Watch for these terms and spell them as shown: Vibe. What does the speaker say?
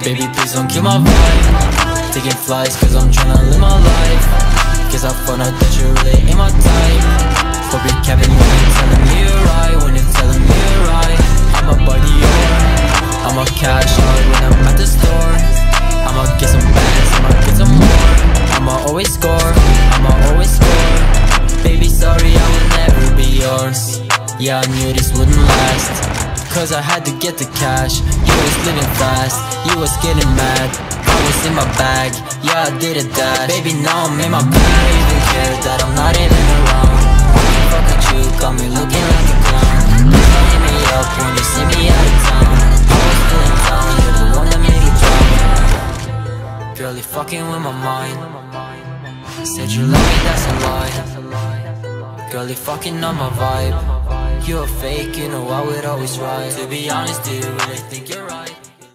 Baby, please don't kill my vibe. Taking flights cause I'm tryna live my life. Cause I found out that you really ain't my type. Hope you're capping when you're telling me you're right. When you're telling me you're right. I'm a buddy, I'm a cash out when I'm at the store. I'ma get some bags, I'ma get some more. I'ma always score, I'ma always score. Baby, sorry, I will never be yours. Yeah, I knew this wouldn't last. Cause I had to get the cash. You was living fast, you was getting mad. I was in my bag, yeah I did it that. Baby now I'm in my bag. I even care that I'm not even around. Fuck with you, got me looking like a clown. You hit me up when you see me out of town. I was feeling down, you're the one that made me drown. Girl, you fucking with my mind. Said you love me, that's a lie. Girl, you fucking on my vibe. You're fake, you know I would always rise. To be honest, do you really think you're